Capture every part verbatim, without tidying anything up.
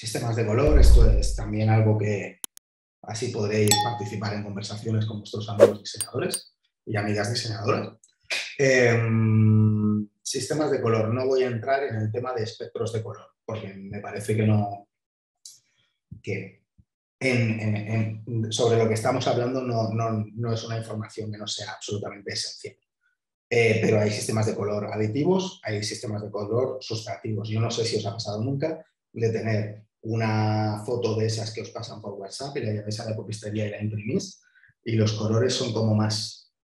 Sistemas de color, esto es también algo que así podréis participar en conversaciones con vuestros amigos diseñadores y amigas diseñadoras. Eh, sistemas de color, no voy a entrar en el tema de espectros de color, porque me parece que no... que en, en, en, sobre lo que estamos hablando no, no, no es una información que no sea absolutamente esencial. Eh, pero hay sistemas de color aditivos, hay sistemas de color sustractivos. Yo no sé si os ha pasado nunca de tener una foto de esas que os pasan por WhatsApp y la lleváis a la copistería y la imprimís, y los colores son como más,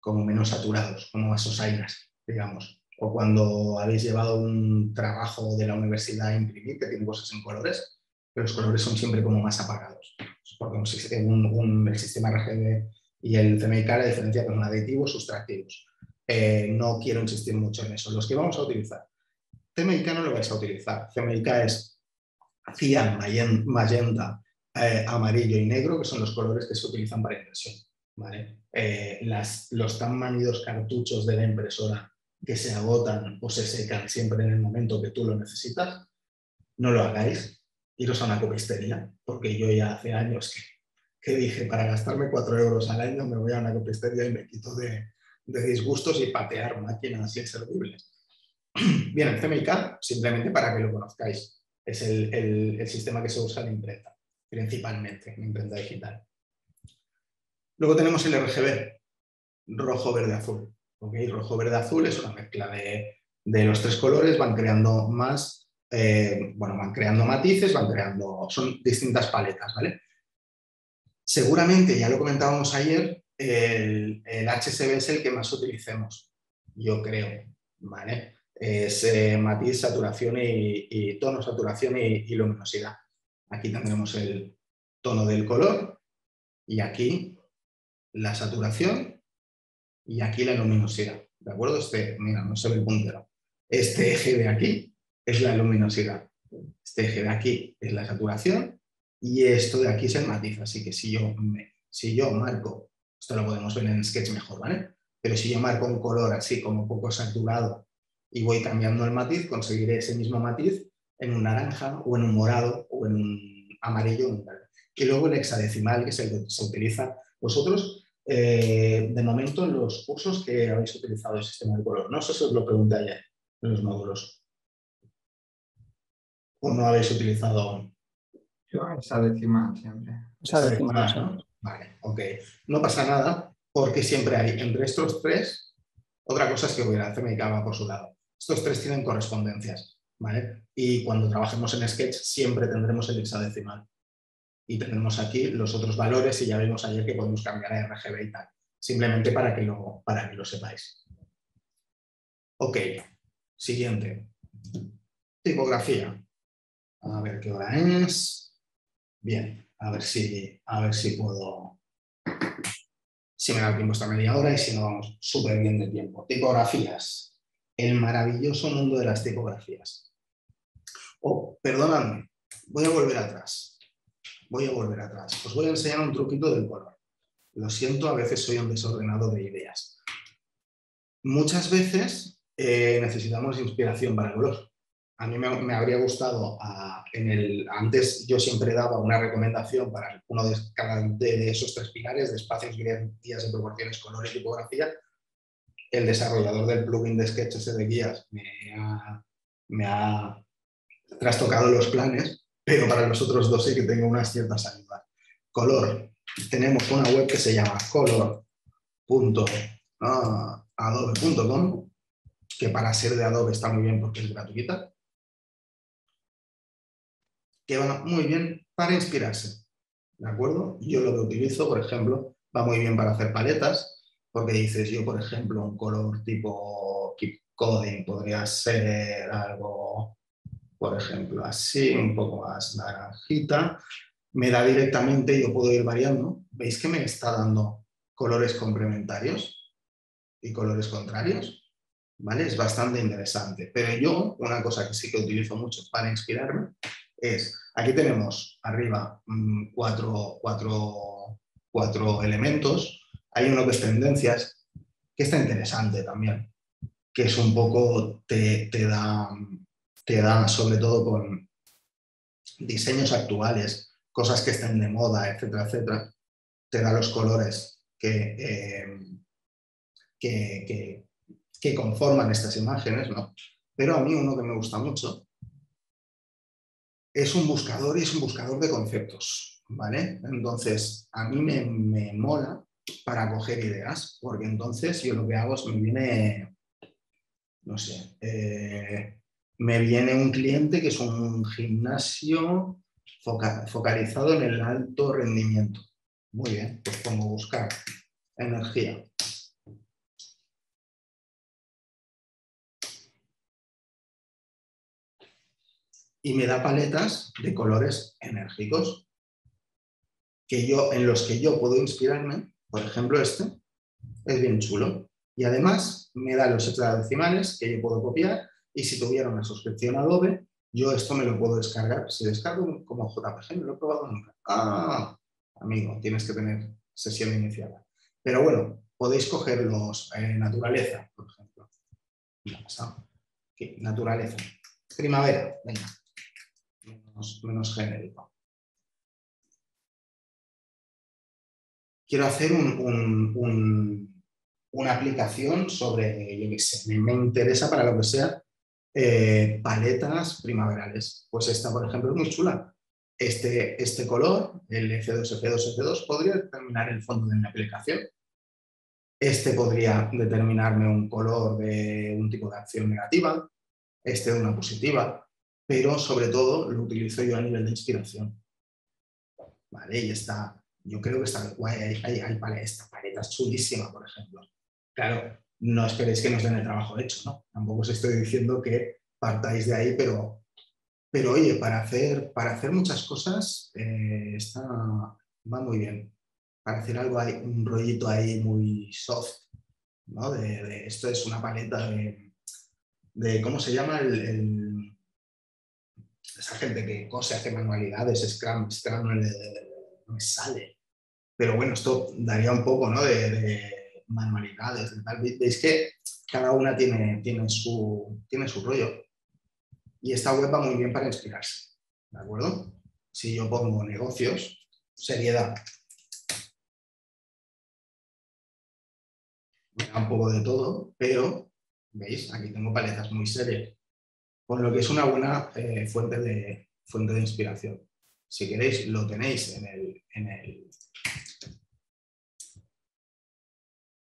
como menos saturados, como más osainas, digamos. O cuando habéis llevado un trabajo de la universidad a imprimir, que tiene cosas en colores, pero los colores son siempre como más apagados. Porque un, un, el sistema R G B y el C M Y K, la diferencia son aditivos, sustractivos. Eh, no quiero insistir mucho en eso. Los que vamos a utilizar. C M Y K no lo vais a utilizar. C M Y K es cian, magenta, eh, amarillo y negro, que son los colores que se utilizan para impresión, ¿vale? Eh, las, los tan manidos cartuchos de la impresora que se agotan o se secan siempre en el momento que tú lo necesitas, no lo hagáis. Iros a una copistería, porque yo ya hace años que, que dije, para gastarme cuatro euros al año me voy a una copistería y me quito de, de disgustos y patear máquinas inservibles. Bien, el C M Y K, simplemente para que lo conozcáis, es el, el, el sistema que se usa en imprenta, principalmente en imprenta digital. Luego tenemos el R G B, rojo, verde, azul. ¿Okay? Rojo, verde, azul es una mezcla de, de los tres colores, van creando más, eh, bueno, van creando matices, van creando, son distintas paletas, ¿vale? Seguramente, ya lo comentábamos ayer, el, el H S B es el que más utilicemos, yo creo, ¿vale? Es eh, matiz, saturación y, y tono, saturación y, y luminosidad. Aquí tendremos el tono del color y aquí la saturación y aquí la luminosidad. ¿De acuerdo? Este, mira, no se ve el puntero. Este eje de aquí es la luminosidad. Este eje de aquí es la saturación y esto de aquí es el matiz. Así que si yo, me, si yo marco, esto lo podemos ver en Sketch mejor, ¿vale? Pero si yo marco un color así como poco saturado y voy cambiando el matiz, conseguiré ese mismo matiz en un naranja o en un morado o en un amarillo. Y luego el hexadecimal, que es el que se utiliza. Vosotros, eh, de momento, en los cursos que habéis utilizado el sistema de color, no sé si os lo pregunté ayer en los módulos. ¿O no habéis utilizado? Yo hexadecimal siempre. Hexadecimal, ¿no? Vale, ok. No pasa nada, porque siempre hay entre estos tres. Otra cosa es que hubiera C M Y K va por su lado. Estos tres tienen correspondencias, ¿vale? Y cuando trabajemos en Sketch siempre tendremos el hexadecimal. Y tenemos aquí los otros valores y ya vimos ayer que podemos cambiar a R G B y tal. Simplemente para que lo, para que lo sepáis. Ok, siguiente. Tipografía. A ver qué hora es. Bien, a ver si, a ver si puedo... Si me da el tiempo esta media hora y si no, vamos súper bien de tiempo. Tipografías. El maravilloso mundo de las tipografías. Oh, perdonadme. Voy a volver atrás. Voy a volver atrás. Os voy a enseñar un truquito del color. Lo siento, a veces soy un desordenado de ideas. Muchas veces eh, necesitamos inspiración para el color. A mí me, me habría gustado, a, en el, antes yo siempre daba una recomendación para uno de cada de, de esos tres pilares, de espacios, guías de proporciones, colores y tipografía. El desarrollador del plugin de Sketch ese de guías me ha, me ha trastocado los planes, pero para los otros dos sí que tengo unas ciertas ayudas. Color. Tenemos una web que se llama color punto adobe punto com, que para ser de Adobe está muy bien porque es gratuita. Que va muy bien para inspirarse, ¿de acuerdo? Yo lo que utilizo, por ejemplo, va muy bien para hacer paletas, porque dices yo, por ejemplo, un color tipo KeepCoding podría ser algo, por ejemplo, así, un poco más naranjita. Me da directamente, yo puedo ir variando. ¿Veis que me está dando colores complementarios y colores contrarios? ¿Vale? Es bastante interesante. Pero yo, una cosa que sí que utilizo mucho para inspirarme, es, aquí tenemos arriba cuatro, cuatro, cuatro elementos, hay uno que es tendencias, que está interesante también, que es un poco, te, te, da, te da sobre todo con, diseños actuales, cosas que estén de moda, etcétera, etcétera, te da los colores que, eh, que, que, que conforman estas imágenes, ¿no? Pero a mí uno que me gusta mucho es un buscador y es un buscador de conceptos, ¿vale? Entonces, a mí me, me mola para coger ideas, porque entonces yo lo que hago es me viene, no sé, eh, me viene un cliente que es un gimnasio foca, focalizado en el alto rendimiento. Muy bien, pues pongo buscar energía. Y me da paletas de colores enérgicos que yo, en los que yo puedo inspirarme. Por ejemplo, este es bien chulo. Y además me da los hexadecimales que yo puedo copiar. Y si tuviera una suscripción Adobe, yo esto me lo puedo descargar. Si descargo como J P G, no lo he probado nunca. Ah, amigo, tienes que tener sesión iniciada. Pero bueno, podéis coger los eh, naturaleza, por ejemplo. Aquí, naturaleza. Primavera, venga. Menos, menos genérico. Quiero hacer un, un, un, una aplicación sobre, yo qué sé, me interesa para lo que sea, eh, paletas primaverales. Pues esta, por ejemplo, es muy chula. Este, este color, el F dos, F dos, F dos, podría determinar el fondo de mi aplicación. Este podría determinarme un color de un tipo de acción negativa, este de una positiva, pero sobre todo lo utilizo yo a nivel de inspiración. Vale, y está, yo creo que está guay, hay, hay, hay paleta, esta paleta es chulísima, por ejemplo. Claro, no esperéis que nos den el trabajo hecho, ¿no? Tampoco os estoy diciendo que partáis de ahí, pero, pero oye, para hacer, para hacer muchas cosas eh, está, va muy bien. Para hacer algo hay un rollito ahí muy soft, ¿no? De, de, esto es una paleta de... de cómo se llama el, el, esa gente que cose, hace manualidades, Scrum, Scrum, no me sale. Pero bueno, esto daría un poco, ¿no? de, de manualidades, de tal. Veis que cada una tiene, tiene, su, tiene su rollo. Y esta web va muy bien para inspirarse, ¿de acuerdo? Si yo pongo negocios, seriedad. Me da un poco de todo, pero... ¿Veis? Aquí tengo paletas muy serias, por lo que es una buena eh, fuente, de, fuente de inspiración. Si queréis, lo tenéis en el, en el,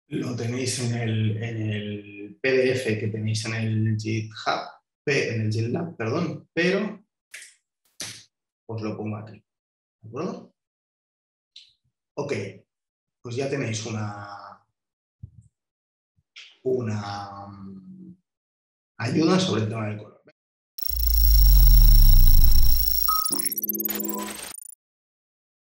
lo tenéis en el, en el P D F que tenéis en el GitHub, en el GitLab, perdón, pero os lo pongo aquí. ¿De acuerdo? Ok, pues ya tenéis una... una ayuda sobre el tema del color.